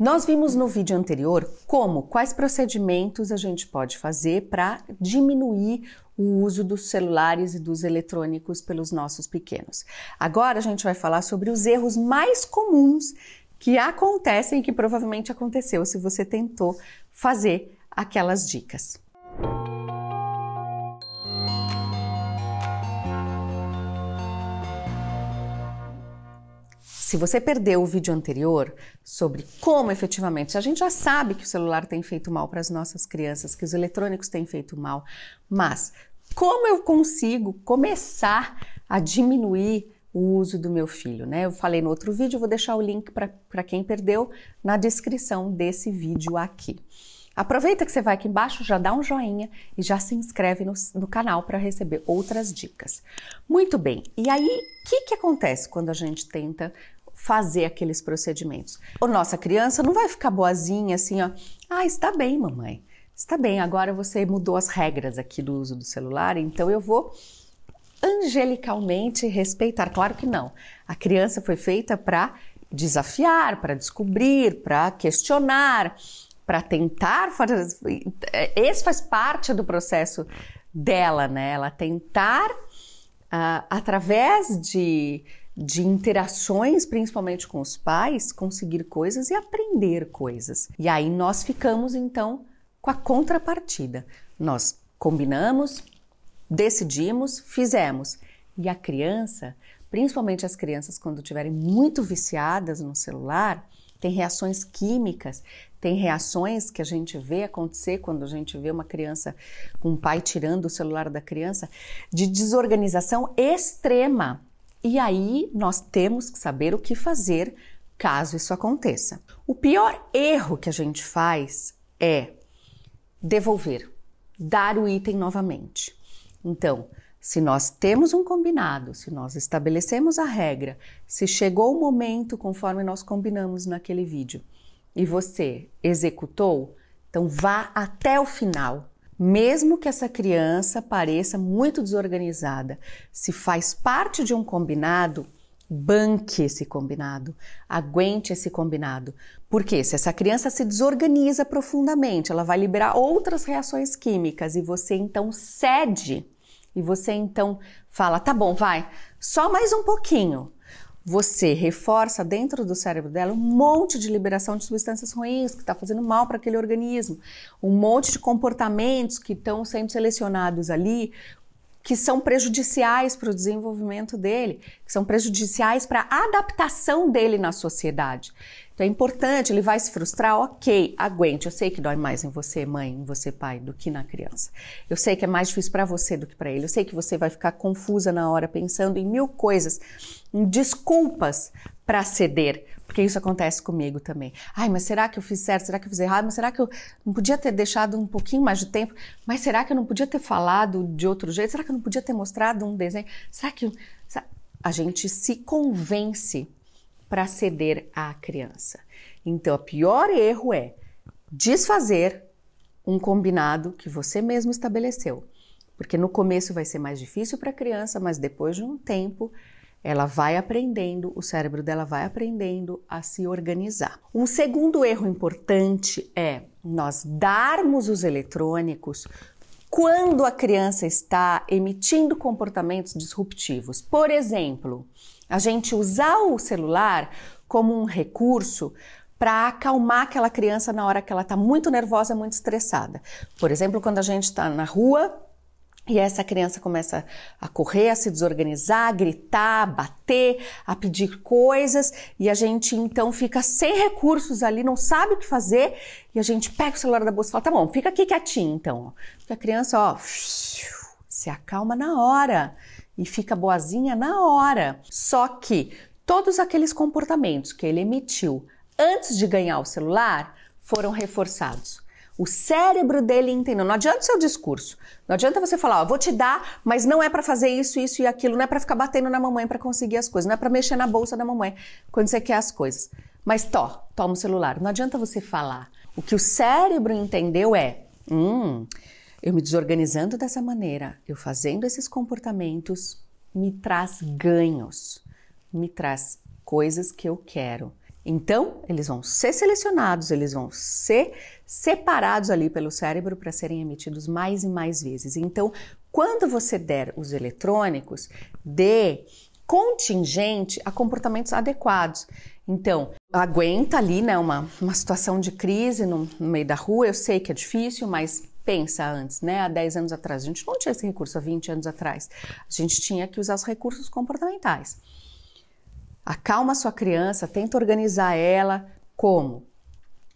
Nós vimos no vídeo anterior quais procedimentos a gente pode fazer para diminuir o uso dos celulares e dos eletrônicos pelos nossos pequenos. Agora a gente vai falar sobre os erros mais comuns que acontecem e que provavelmente aconteceu se você tentou fazer aquelas dicas. Se você perdeu o vídeo anterior sobre como efetivamente, a gente já sabe que o celular tem feito mal para as nossas crianças, que os eletrônicos têm feito mal, mas como eu consigo começar a diminuir o uso do meu filho, né? Eu falei no outro vídeo, vou deixar o link para quem perdeu na descrição desse vídeo aqui. Aproveita que você vai aqui embaixo, já dá um joinha e já se inscreve no canal para receber outras dicas. Muito bem, e aí o que acontece quando a gente tenta fazer aqueles procedimentos? A nossa criança não vai ficar boazinha assim, ó, ah, está bem, mamãe, está bem, agora você mudou as regras aqui do uso do celular, então eu vou angelicalmente respeitar. Claro que não, a criança foi feita para desafiar, para descobrir, para questionar, para tentar fazer, esse faz parte do processo dela, né? Ela tentar, através de interações, principalmente com os pais, conseguir coisas e aprender coisas. E aí nós ficamos, então, com a contrapartida. Nós combinamos, decidimos, fizemos. E a criança, principalmente as crianças quando estiverem muito viciadas no celular, tem reações químicas, tem reações que a gente vê acontecer quando a gente vê uma criança, um pai tirando o celular da criança, de desorganização extrema. E aí nós temos que saber o que fazer caso isso aconteça. O pior erro que a gente faz é devolver, dar o item novamente. Então, se nós temos um combinado, se nós estabelecemos a regra, se chegou o momento conforme nós combinamos naquele vídeo e você executou, então vá até o final. Mesmo que essa criança pareça muito desorganizada, se faz parte de um combinado, banque esse combinado, aguente esse combinado. Porque se essa criança se desorganiza profundamente, ela vai liberar outras reações químicas e você então cede. E você então fala, tá bom, vai, só mais um pouquinho. Você reforça dentro do cérebro dela um monte de liberação de substâncias ruins que está fazendo mal para aquele organismo. Um monte de comportamentos que estão sendo selecionados ali, que são prejudiciais para o desenvolvimento dele, que são prejudiciais para a adaptação dele na sociedade. Então é importante, ele vai se frustrar, ok, aguente, eu sei que dói mais em você, mãe, em você, pai, do que na criança. Eu sei que é mais difícil para você do que para ele, eu sei que você vai ficar confusa na hora, pensando em mil coisas, em desculpas para ceder, porque isso acontece comigo também. Ai, mas será que eu fiz certo? Será que eu fiz errado? Mas será que eu não podia ter deixado um pouquinho mais de tempo? Mas será que eu não podia ter falado de outro jeito? Será que eu não podia ter mostrado um desenho? Será que... A gente se convence para ceder à criança. Então, o pior erro é desfazer um combinado que você mesmo estabeleceu. Porque no começo vai ser mais difícil para a criança, mas depois de um tempo... ela vai aprendendo, o cérebro dela vai aprendendo a se organizar. Um segundo erro importante é nós darmos os eletrônicos quando a criança está emitindo comportamentos disruptivos. Por exemplo, a gente usar o celular como um recurso para acalmar aquela criança na hora que ela está muito nervosa, muito estressada. Por exemplo, quando a gente está na rua... e essa criança começa a correr, a se desorganizar, a gritar, a bater, a pedir coisas. E a gente então fica sem recursos ali, não sabe o que fazer. E a gente pega o celular da bolsa e fala, tá bom, fica aqui quietinho então. Porque a criança, ó, se acalma na hora e fica boazinha na hora. Só que todos aqueles comportamentos que ele emitiu antes de ganhar o celular foram reforçados. O cérebro dele entendeu. Não adianta o seu discurso. Não adianta você falar, ó, vou te dar, mas não é para fazer isso, isso e aquilo. Não é para ficar batendo na mamãe para conseguir as coisas. Não é para mexer na bolsa da mamãe quando você quer as coisas. Mas toma o celular. Não adianta você falar. O que o cérebro entendeu é, eu me desorganizando dessa maneira, eu fazendo esses comportamentos, me traz ganhos, me traz coisas que eu quero. Então, eles vão ser selecionados, eles vão ser separados ali pelo cérebro para serem emitidos mais e mais vezes. Então, quando você der os eletrônicos, dê contingente a comportamentos adequados. Então, aguenta ali, né, uma situação de crise no meio da rua, eu sei que é difícil, mas pensa antes, né? Há 10 anos atrás, a gente não tinha esse recurso, há 20 anos atrás, a gente tinha que usar os recursos comportamentais. Acalma sua criança, tenta organizar ela, como?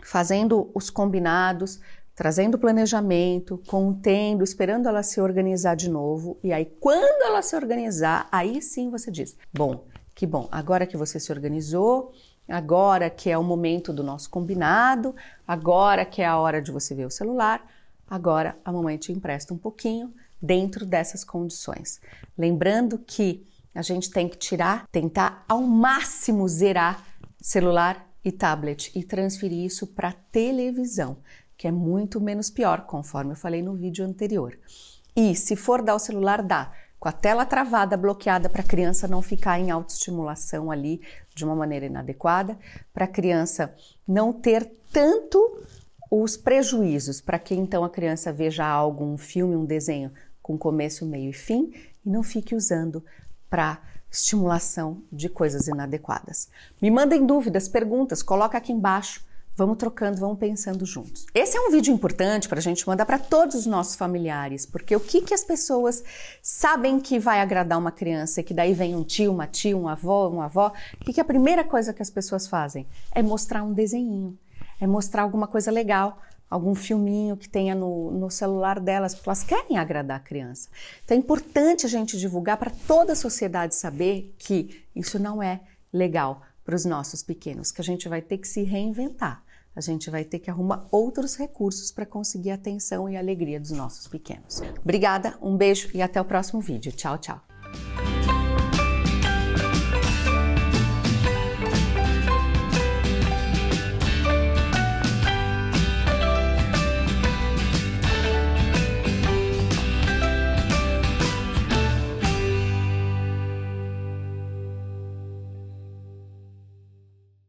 Fazendo os combinados, trazendo planejamento, contendo, esperando ela se organizar de novo. E aí, quando ela se organizar, aí sim você diz, bom, que bom, agora que você se organizou, agora que é o momento do nosso combinado, agora que é a hora de você ver o celular, agora a mamãe te empresta um pouquinho dentro dessas condições. Lembrando que a gente tem que tentar ao máximo zerar celular e tablet e transferir isso para televisão, que é muito menos pior, conforme eu falei no vídeo anterior. E se for dar o celular, dá com a tela travada, bloqueada, para a criança não ficar em autoestimulação ali de uma maneira inadequada, para a criança não ter tanto os prejuízos, para que então a criança veja algo, um filme, um desenho com começo, meio e fim, e não fique usando para estimulação de coisas inadequadas. Me mandem dúvidas, perguntas, coloca aqui embaixo. Vamos trocando, vamos pensando juntos. Esse é um vídeo importante para a gente mandar para todos os nossos familiares, porque o que as pessoas sabem que vai agradar uma criança e que daí vem um tio, uma tia, um avô, uma avó, o que a primeira coisa que as pessoas fazem? É mostrar um desenhinho, é mostrar alguma coisa legal, algum filminho que tenha no celular delas, porque elas querem agradar a criança. Então é importante a gente divulgar para toda a sociedade saber que isso não é legal para os nossos pequenos, que a gente vai ter que se reinventar, a gente vai ter que arrumar outros recursos para conseguir a atenção e a alegria dos nossos pequenos. Obrigada, um beijo e até o próximo vídeo. Tchau, tchau!